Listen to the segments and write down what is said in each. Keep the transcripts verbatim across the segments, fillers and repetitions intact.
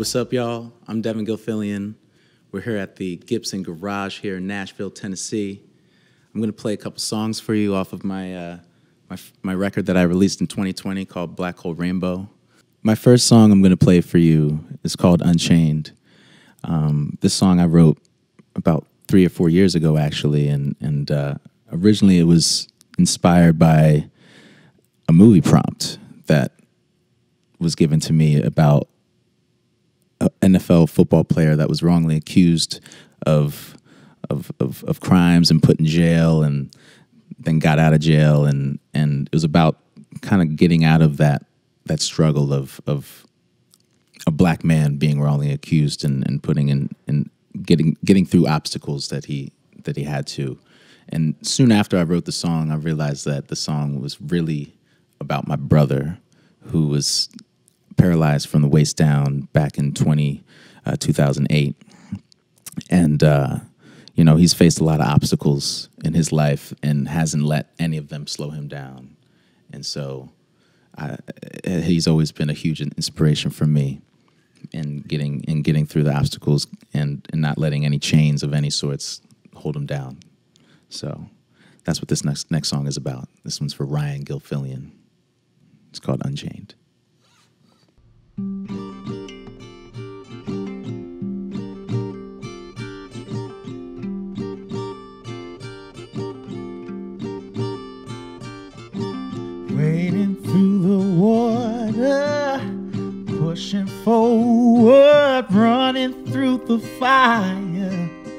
What's up, y'all? I'm Devon Gilfillian. We're here at the Gibson Garage here in Nashville, Tennessee. I'm going to play a couple songs for you off of my, uh, my, my record that I released in twenty twenty called Black Hole Rainbow. My first song I'm going to play for you is called Unchained. Um, this song I wrote about three or four years ago, actually, and, and uh, originally it was inspired by a movie prompt that was given to me about N F L football player that was wrongly accused of, of of of crimes and put in jail, and then got out of jail, and and it was about kind of getting out of that that struggle of of a black man being wrongly accused and and putting in and getting getting through obstacles that he that he had to. And soon after I wrote the song, I realized that the song was really about my brother, who was paralyzed from the waist down back in two thousand eight. And, uh, you know, he's faced a lot of obstacles in his life and hasn't let any of them slow him down. And so I, he's always been a huge inspiration for me in getting, in getting through the obstacles and, and not letting any chains of any sorts hold him down. So that's what this next, next song is about. This one's for Ryan Gilfillian. It's called Unchained. Wading through the water, pushing forward, running through the fire,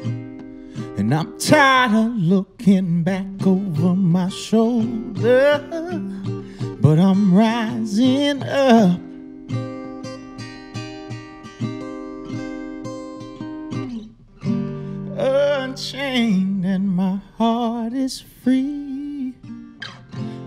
and I'm tired of looking back over my shoulder, but I'm rising up. Unchained and my heart is free.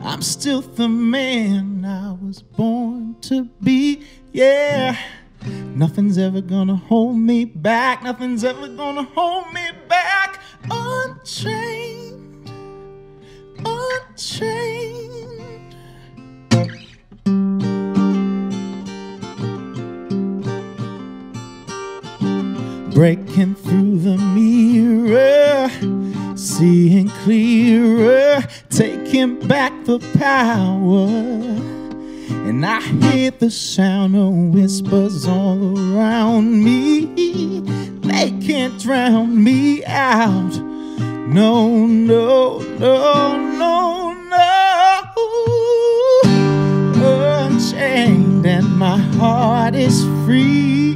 I'm still the man I was born to be. Yeah, nothing's ever gonna hold me back. Nothing's ever gonna hold me back. Unchained, unchained. Breaking through the mirror, seeing clearer, taking back the power. And I hear the sound of whispers all around me. They can't drown me out. No, no, no, no, no. Unchained and my heart is free.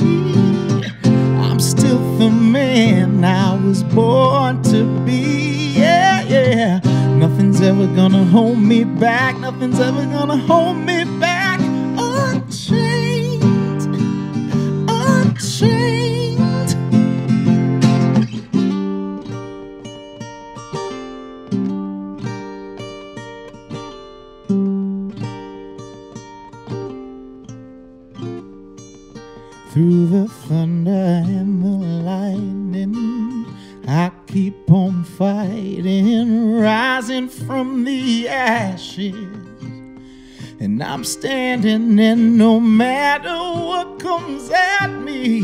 I'm still the man I was born to be. Yeah, yeah. Nothing's ever gonna hold me back. Nothing's ever gonna hold me back. Unchained, unchained. Through the thunder and the lightning, I keep on fighting, rising from the ashes. And I'm standing, and no matter what comes at me,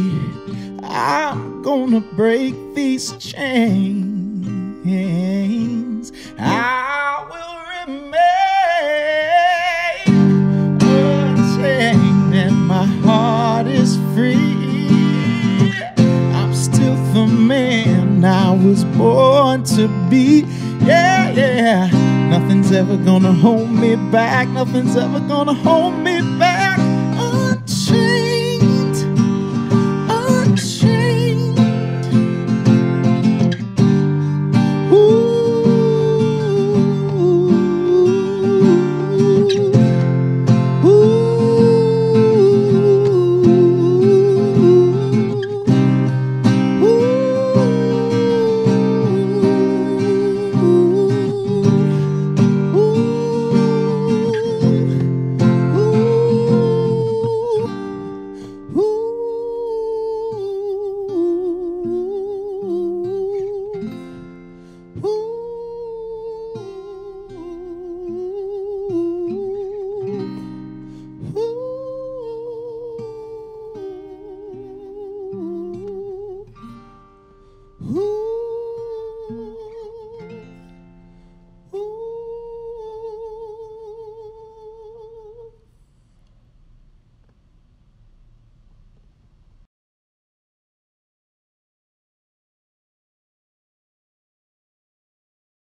I'm gonna break these chains. I will remain unchained, and my heart is free. The man I was born to be. Yeah, yeah. Nothing's ever gonna hold me back. Nothing's ever gonna hold me back.